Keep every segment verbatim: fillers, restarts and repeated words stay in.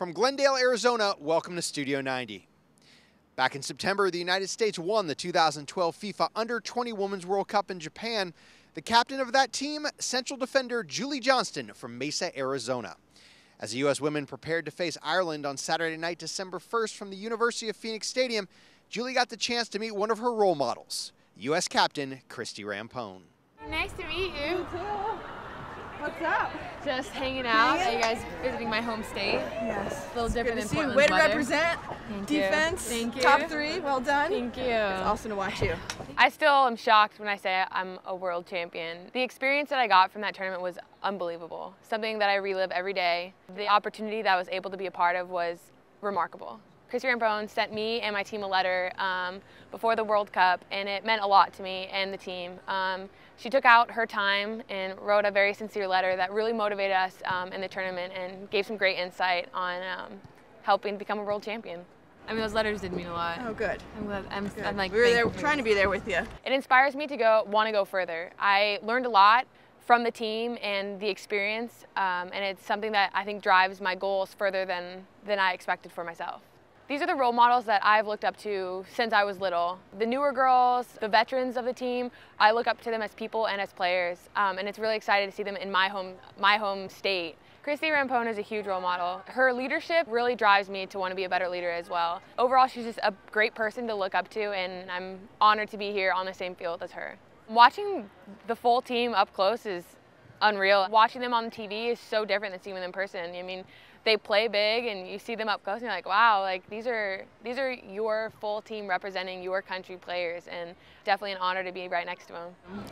From Glendale, Arizona, welcome to Studio ninety. Back in September, the United States won the two thousand twelve FIFA Under twenty Women's World Cup in Japan. The captain of that team, central defender Julie Johnston from Mesa, Arizona. As the U S women prepared to face Ireland on Saturday night, December first, from the University of Phoenix Stadium, Julie got the chance to meet one of her role models, U S captain Christie Rampone. Nice to meet you. You too. What's up? Just hanging out. Are you guys visiting my home state? Yes. A little different than Portland's weather. Way to represent. Thank you. Defense. Thank you. Top three. Well done. Thank you. It's awesome to watch you. I still am shocked when I say I'm a world champion. The experience that I got from that tournament was unbelievable. Something that I relive every day. The opportunity that I was able to be a part of was remarkable. Christie Rampone sent me and my team a letter um, before the World Cup, and it meant a lot to me and the team. Um, she took out her time and wrote a very sincere letter that really motivated us um, in the tournament and gave some great insight on um, helping become a world champion. I mean, those letters did mean a lot. Oh, good. I'm glad. I'm, good. I'm like, we were there trying to be there with you. It inspires me to go, want to go further. I learned a lot from the team and the experience, um, and it's something that I think drives my goals further than, than I expected for myself. These are the role models that I've looked up to since I was little. The newer girls, the veterans of the team, I look up to them as people and as players, um, and it's really exciting to see them in my home, my home state. Christie Rampone is a huge role model. Her leadership really drives me to want to be a better leader as well. Overall, she's just a great person to look up to, and I'm honored to be here on the same field as her. Watching the full team up close is unreal. Watching them on T V is so different than seeing them in person. I mean, they play big and you see them up close and you're like, wow, like these are these are your full team representing your country players, and definitely an honor to be right next to them.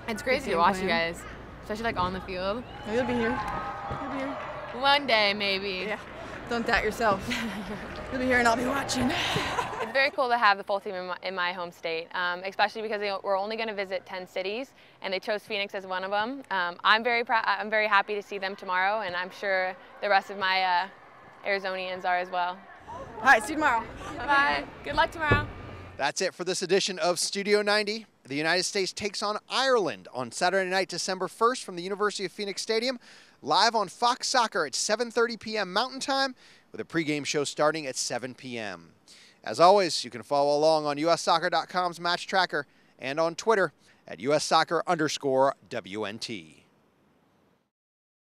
It's crazy to watch playing. You guys, especially like on the field. You'll be here. You'll be here. One day maybe. Yeah. Don't doubt yourself. You'll be here and I'll be watching. It's very cool to have the full team in my, in my home state, um, especially because they were only going to visit ten cities, and they chose Phoenix as one of them. Um, I'm very proud. I'm very happy to see them tomorrow, and I'm sure the rest of my uh, Arizonians are as well. All right, see you tomorrow. Bye. Bye. Good luck tomorrow. That's it for this edition of Studio ninety. The United States takes on Ireland on Saturday night, December first, from the University of Phoenix Stadium, live on Fox Soccer at seven thirty p m Mountain Time, with a pregame show starting at seven p m As always, you can follow along on u s soccer dot com's match tracker and on Twitter at u s soccer underscore W N T.